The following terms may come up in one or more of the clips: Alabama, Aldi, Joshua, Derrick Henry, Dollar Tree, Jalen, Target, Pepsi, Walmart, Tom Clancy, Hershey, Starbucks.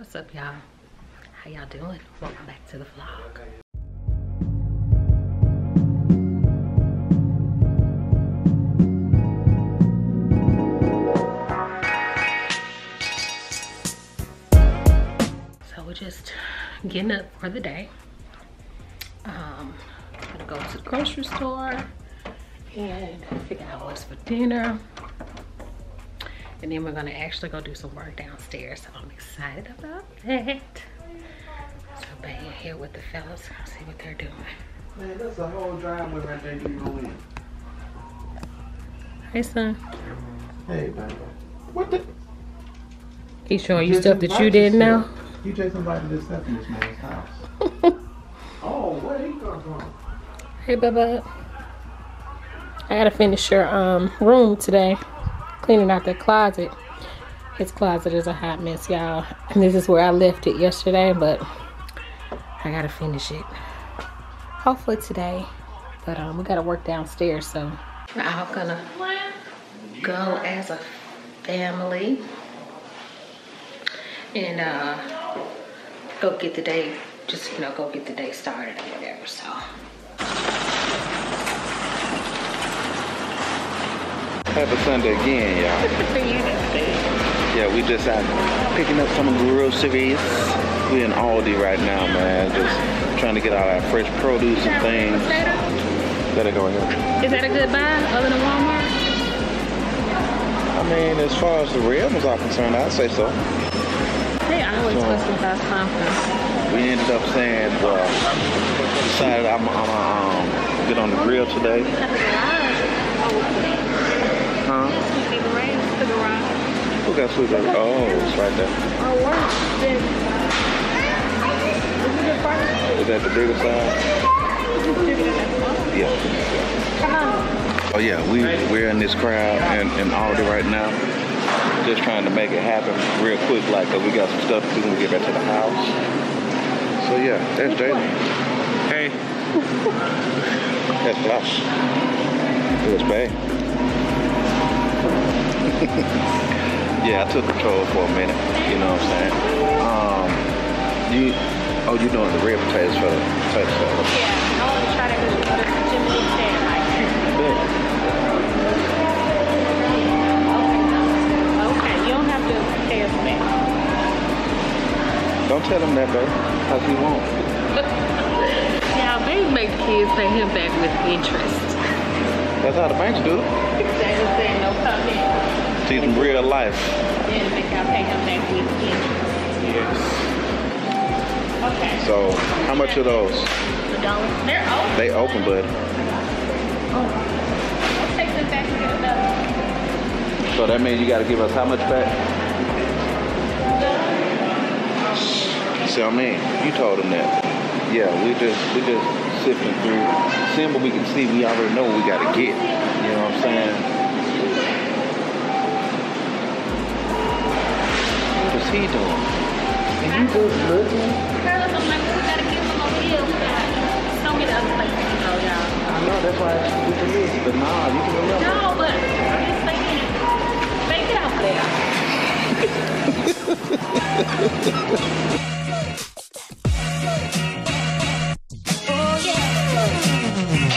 What's up, y'all? How y'all doing? Welcome back to the vlog. So we're just getting up for the day. I'm gonna go to the grocery store and figure out what's for dinner. And then we're gonna actually go do some work downstairs. So I'm excited about that. So being here with the fellas, see what they're doing. Man, that's a whole driveway right there you can go in. Hey, son. Hey, baby. What the? He's showing you stuff that you didn't know? You just invited this stuff in this man's house. Oh, where he come from? Hey, Bubba. I gotta finish your room today. Cleaning out the closet. His closet is a hot mess, y'all, and this is where I left it yesterday, but I gotta finish it hopefully today. But we gotta work downstairs, so we're all gonna go as a family and go get the day, just, you know, go get the day started or whatever. So happy Sunday again, y'all. Yeah, we just out picking up some groceries. We in Aldi right now, man. Just trying to get all our fresh produce and things. Let it go in here. Is that a good buy other than Walmart? I mean, as far as the rebels are concerned, I'd say so. They always put some fast conference. We ended up saying, well, decided I'm gonna get on the grill today. Huh? Who got sweet baby? Oh, it's right there. Is that the bigger size? Yeah. Oh yeah, we're in this crowd and Aldi right now. Just trying to make it happen real quick, like, cause we got some stuff to do when we get back to the house. So yeah, that's Jalen. Hey. That's Josh. That's bae. Yeah, I took control for a minute, you know what I'm saying? You're doing the red potatoes for the potato salad. Yeah, I want to try that because you got a chimney stand like that. Okay, you don't have to pay us back. Don't tell him that, babe, because he won't. Yeah, they make the kids pay him back with interest. That's how the banks do. Exactly, saying no comment. In real life. Then they got paid up that weekend. Yes. Okay. So, how much are those? $1. They're open. They open, bud. Oh. I'll take them back and get another. So that means you gotta give us how much back? See what I mean? You told them that. Yeah, we just sifting through, seeing what we can see. We already know what we gotta get. You know what I'm saying? What's he doing? And you just looking? Girl, I'm like, we gotta give him a meal. So many other places to go, y'all. I know, that's why we can leave. But nah, you can remember. No, but I'm just thinking, make it out there. Oh, yeah.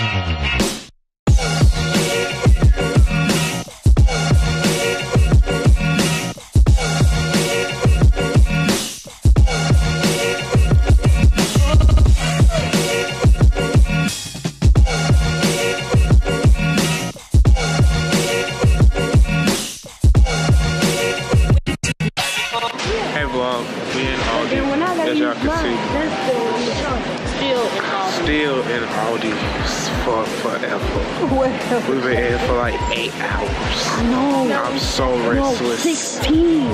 We've been here for like 8 hours. No, I'm so restless. 16.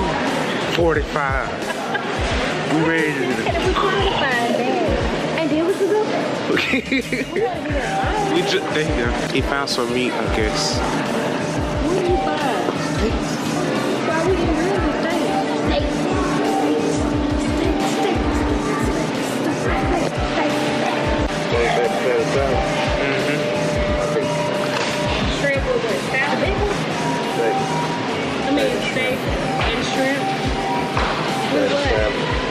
45. We ready to do this. And then what's the good? We just think he found some meat, I guess. What did he find? Why we didn't really steak? I mean, steak and shrimp.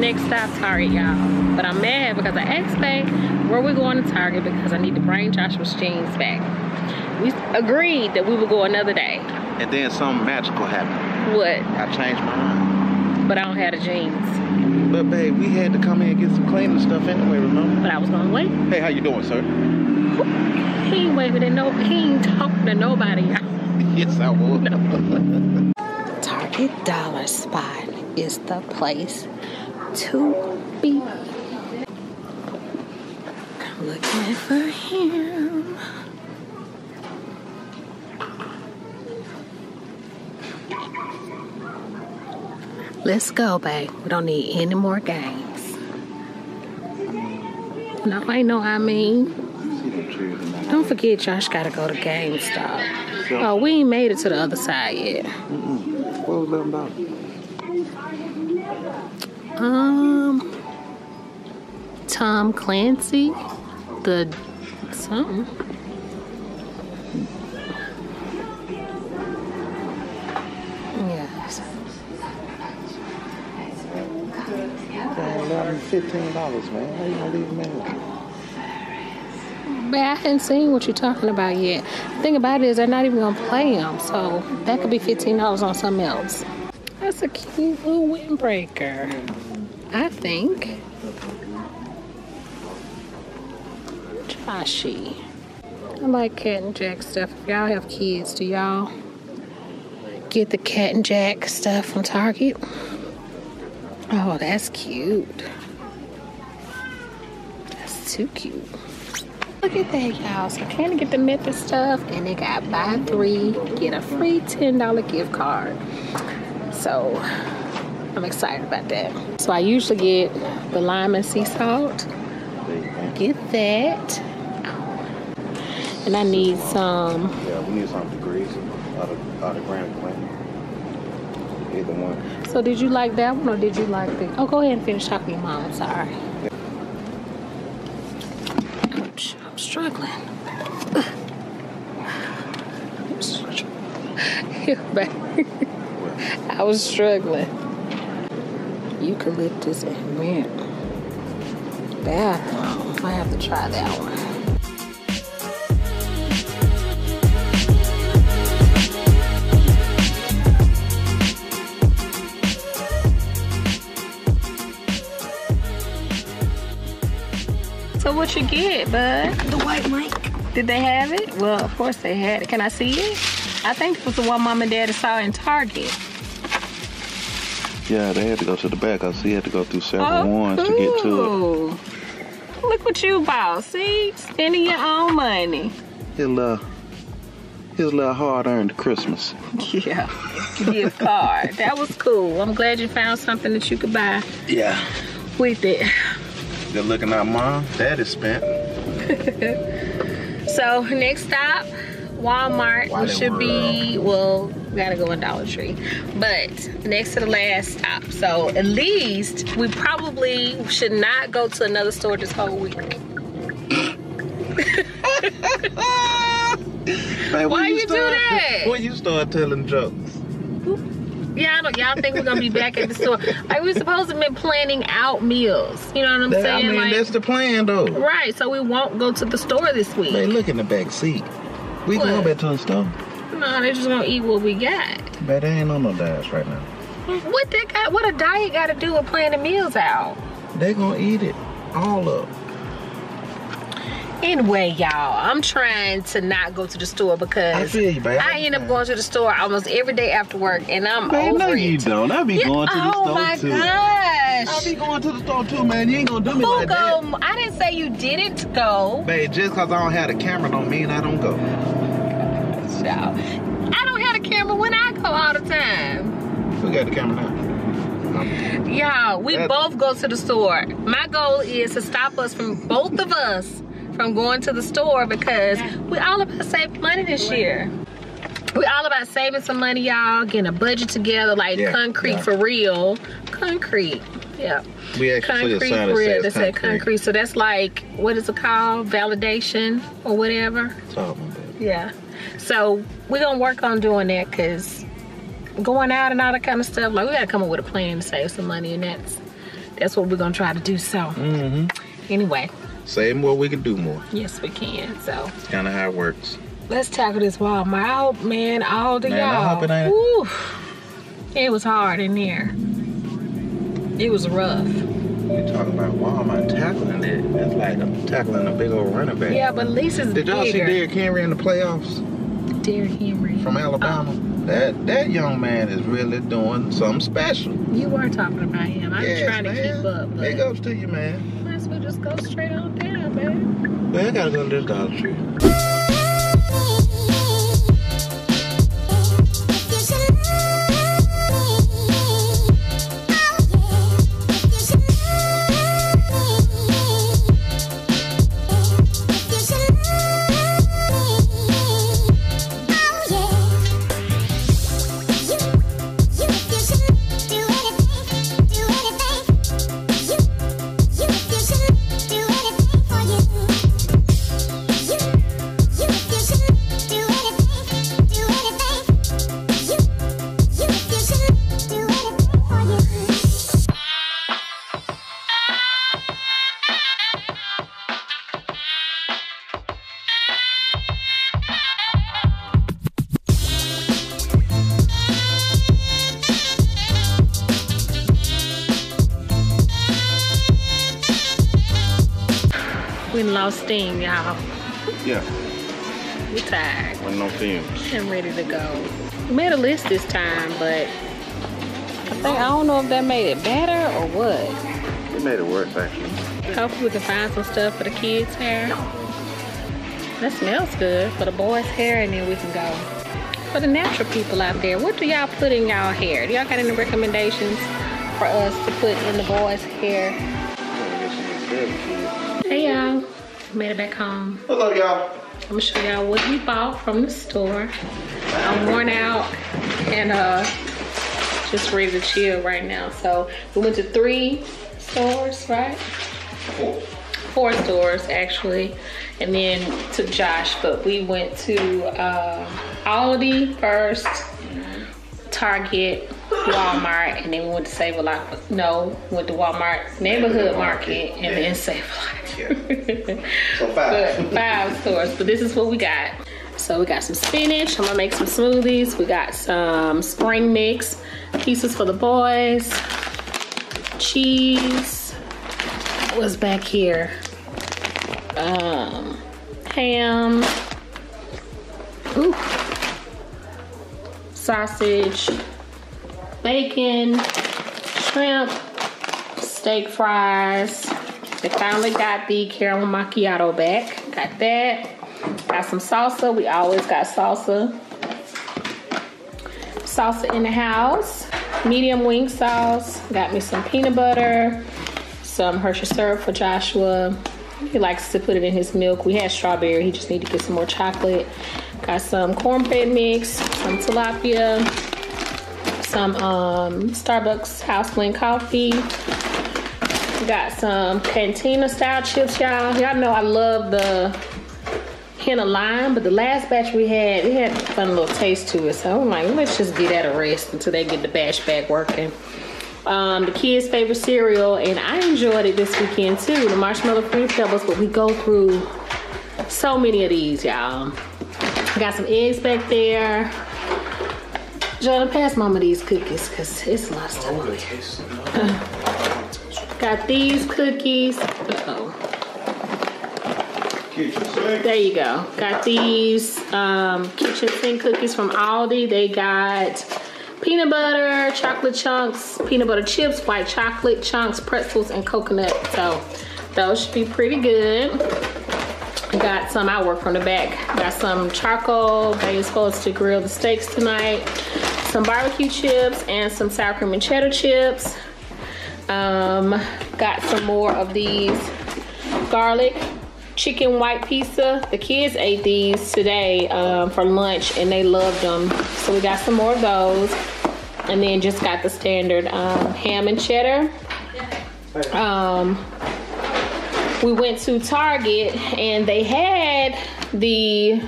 Next stop, Target, y'all. But I'm mad because I asked babe where we going to Target because I need to bring Joshua's jeans back. We agreed that we would go another day. And then something magical happened. What? I changed my mind. But I don't have the jeans. But babe, we had to come in and get some cleaning stuff anyway, remember? But I was gonna wait. Hey, how you doing, sir? He ain't waving at no, he ain't talking to nobody, y'all. Yes, I would. No. Target Dollar Spot is the place to be. I'm looking for him. Let's go, babe. We don't need any more games. No, I know I mean. Don't forget, Josh gotta go to GameStop. So, oh, we ain't made it to the other side yet. Mm-mm. What was that about? Tom Clancy, the something. Yes. $15, man. How you gonna leave them in? Man, I haven't seen what you're talking about yet. The thing about it is they're not even gonna play them, so that could be $15 on something else. That's a cute little windbreaker, I think. Joshy. I like Cat and Jack stuff. If y'all have kids, do y'all get the Cat and Jack stuff from Target? Oh, that's cute. That's too cute. Look at that, y'all. So I can't get the Memphis stuff, and they got buy three, get a free $10 gift card. So I'm excited about that. So I usually get the lime and sea salt. Get that. And I need some. Yeah, we need some degrees out of Grand Glen. Either one. So did you like that one or did you like the? Oh, go ahead and finish talking, Mom. I'm sorry. Ouch, I'm struggling. I was struggling. Eucalyptus and mint. Bathroom. I have to try that one. So what you get, bud? The white mic. Did they have it? Well, of course they had it. Can I see it? I think it was the one Mom and Dad saw in Target. Yeah, they had to go to the back. I see you had to go through several ones to get to it. Look what you bought, see? Spending your own money. His little hard-earned Christmas. Yeah, gift card. That was cool. I'm glad you found something that you could buy. Yeah. With it. They're looking at Mom. Dad is spent. So, next stop, Walmart. Why we should be, well, we gotta go in Dollar Tree, but next to the last stop. So at least we probably should not go to another store this whole week. Man, why you do that? When you start telling jokes. Yeah, y'all think we're gonna be back at the store? Like we're supposed to be planning out meals. You know what I'm saying? I mean, like, that's the plan though. Right. So we won't go to the store this week. Man, look in the back seat. We going back to the store. No, they just gonna eat what we got. But they ain't on no diets right now. What they got? What a diet got to do with planning meals out? They gonna eat it all up. Anyway, y'all, I'm trying to not go to the store because I feel you, babe. I end up going to the store almost every day after work, and I'm over it. No, you don't. I be going to the store too. Oh my gosh! I be going to the store too, man. You ain't gonna do me like that. I didn't say you didn't go. Babe, just cause I don't have the camera don't mean I don't go. I don't have a camera when I go all the time. Who got the camera now? Y'all, we both go to the store. My goal is to stop us from, both of us, from going to the store because we're all about saving money this year. We're all about saving some money, y'all, getting a budget together, like for real. Concrete, yeah. We actually concrete for real, that said concrete. So that's like, what is it called? Validation or whatever? Yeah. So we're gonna work on doing that, because going out and all that kind of stuff, like, we gotta come up with a plan to save some money, and that's what we're gonna try to do. So anyway, save more, we can do more. Yes, we can. So it's kind of how it works. Let's tackle this Walmart. I hope, man, all the y'all. It was hard in there. It was rough. You're talking about Walmart tackling it. That's like tackling a big old running back. Yeah, but at least it's bigger. Did y'all see Derrick Henry in the playoffs? Derrick Henry. From Alabama. That young man is really doing something special. You were talking about him. I'm trying to keep up. Big ups to you, man. Might as well just go straight on down, man. Well, I gotta go to this Dollar Tree. Lost steam, y'all. Yeah. We're tired. With no fumes. I'm ready to go. We made a list this time, but I don't know if that made it better or what. It made it worse, actually. Hopefully we can find some stuff for the kids' hair. That smells good for the boys' hair, and then we can go. For the natural people out there, what do y'all put in y'all hair? Do y'all got any recommendations for us to put in the boys' hair? Hey y'all, made it back home. What's up, y'all? I'm gonna show y'all what we bought from the store. I'm worn out and just ready to chill right now. So we went to 3 stores, right? 4 stores actually, and then to Josh. But we went to Aldi first, Target, Walmart, and then we went to Save-A-Lot. No, went to Walmart Neighborhood Market, and then Save-A-Lot. Yeah. So 5 stores, but this is what we got. So we got some spinach. I'm gonna make some smoothies. We got some spring mix pieces for the boys. Cheese. What's back here? Ham. Ooh. Sausage. Bacon, shrimp, steak fries. They finally got the caramel macchiato back. Got that. Got some salsa. We always got salsa. Salsa in the house. Medium wing sauce. Got me some peanut butter. Some Hershey syrup for Joshua. He likes to put it in his milk. We had strawberry. He just needed to get some more chocolate. Got some cornbread mix. Some tilapia. Some Starbucks house blend coffee. Got some Cantina style chips, y'all. Y'all know I love the henna lime, but the last batch we had, it had a fun little taste to it. So I'm like, let's just give that a rest until they get the batch back working. The kids' favorite cereal, and I enjoyed it this weekend too, the marshmallow cream pebbles, but we go through so many of these, y'all. Got some eggs back there. Jalen, pass mama these cookies, cause it's a lot of stuff on there. Got these cookies. There you go. Got these kitchen sink cookies from Aldi. They got peanut butter, chocolate chunks, peanut butter chips, white chocolate chunks, pretzels, and coconut. So those should be pretty good. Got some, I work from the back. Got some charcoal. They are supposed to grill the steaks tonight. Some barbecue chips and some sour cream and cheddar chips. Got some more of these garlic chicken white pizza. The kids ate these today for lunch and they loved them. So we got some more of those. And then just got the standard ham and cheddar. We went to Target and they had the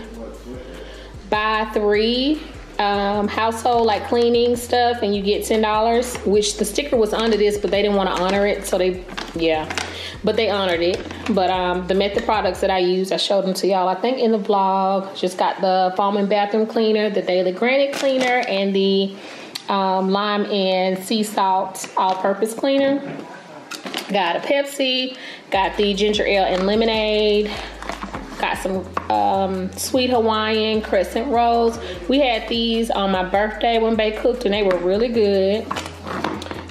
buy 3 household like cleaning stuff and you get $10, which the sticker was under this, but they didn't want to honor it, so they, yeah, but they honored it. But the Method products that I used, I showed them to y'all, I think, in the vlog. Just got the foam and bathroom cleaner, the daily granite cleaner, and the lime and sea salt all-purpose cleaner. Got a Pepsi, got the ginger ale and lemonade, got some Sweet Hawaiian crescent rolls. We had these on my birthday when they cooked, and they were really good.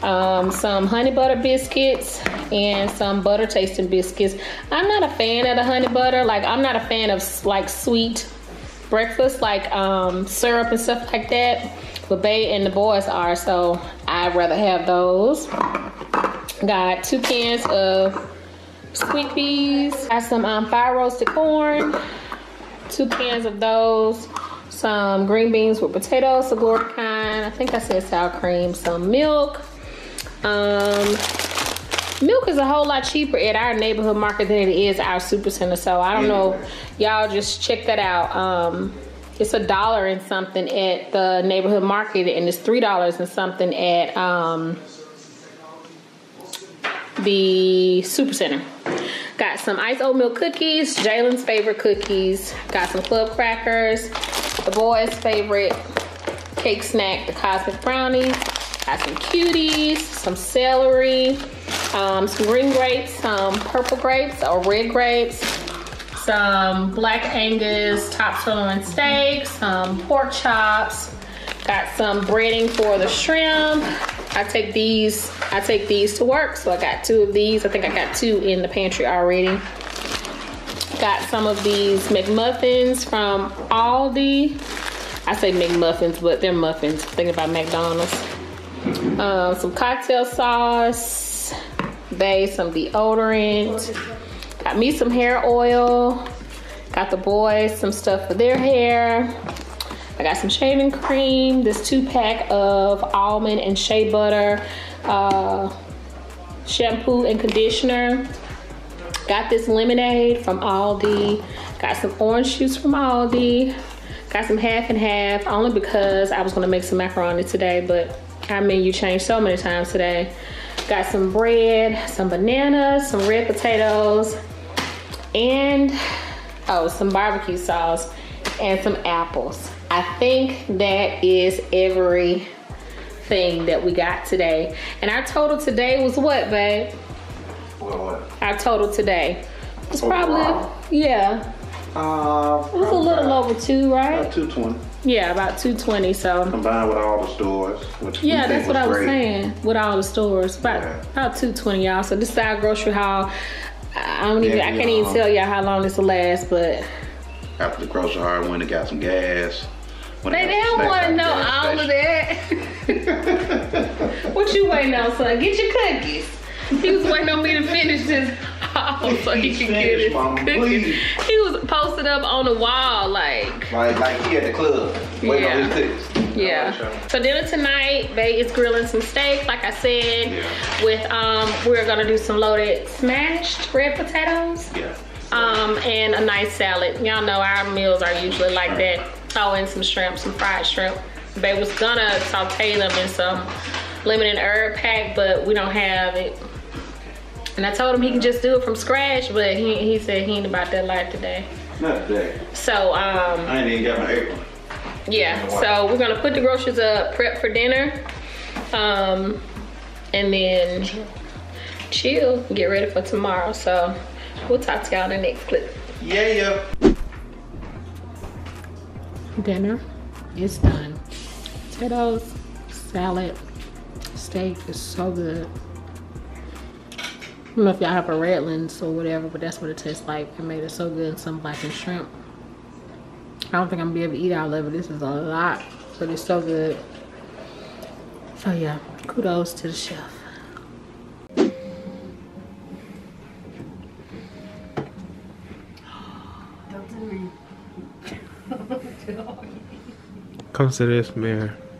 Some honey butter biscuits and some butter tasting biscuits. I'm not a fan of the honey butter. Like, I'm not a fan of like sweet breakfast, like syrup and stuff like that. But Bae and the boys are, so I'd rather have those. Got 2 cans of sweet peas. Got some fire roasted corn, 2 cans of those. Some green beans with potatoes, the glory kind. I think I said sour cream. Some milk. Milk is a whole lot cheaper at our neighborhood market than it is our Supercenter. So I don't know, y'all just check that out. It's $1 and something at the neighborhood market, and it's $3 and something at the Supercenter. Got some iced oatmeal cookies, Jalen's favorite cookies. Got some club crackers, the boys' favorite cake snack, the cosmic brownies. Got some cuties, some celery, some green grapes, some purple grapes or red grapes, some black Angus top sirloin steak, some pork chops. Got some breading for the shrimp. I take these to work, so I got 2 of these. I think I got 2 in the pantry already. Got some of these McMuffins from Aldi. I say McMuffins, but they're muffins. Thinking about McDonald's. Some cocktail sauce. Bae, some deodorant. Got me some hair oil. Got the boys some stuff for their hair. I got some shaving cream, this 2-pack of almond and shea butter shampoo and conditioner. Got this lemonade from Aldi. Got some orange juice from Aldi. Got some half and half, only because I was gonna make some macaroni today, but our menu changed so many times today. Got some bread, some bananas, some red potatoes, and oh, some barbecue sauce and some apples. I think that is everything that we got today. And our total today was what, babe? What? Our total today was probably a little over 2, right? About 220. Yeah, about 220. So combined with all the stores, which yeah, that's what I was saying. With all the stores, about 220, y'all. So this is our grocery haul. I can't even tell y'all how long this will last, but after the grocery haul, I went and got some gas. They don't want to know all of that. What you waiting on, son? Get your cookies. He was waiting on me to finish this haul so he could get his cookies. He was posted up on the wall like he at the club waiting on his cookies. Yeah. So dinner tonight, Bae is grilling some steak, like I said. Yeah. With we're gonna do some loaded smashed red potatoes. Yeah. And a nice salad. Y'all know our meals are usually like that. Oh, and some shrimp, some fried shrimp. Bae was gonna saute them in some lemon and herb pack, but we don't have it. And I told him he can just do it from scratch, but he said he ain't about that life today. Not today. So, I ain't even got my apron. Yeah, so we're gonna put the groceries up, prep for dinner, and then chill, get ready for tomorrow. So, we'll talk to y'all in the next clip. Yeah. Dinner is done. Potatoes, salad, steak is so good. I don't know if y'all have a Redlands or whatever, but that's what it tastes like. It made it so good. And some blackened shrimp. I don't think I'm gonna be able to eat all of it. This is a lot, but it's so good. So yeah, kudos to the chef. Come to this mirror.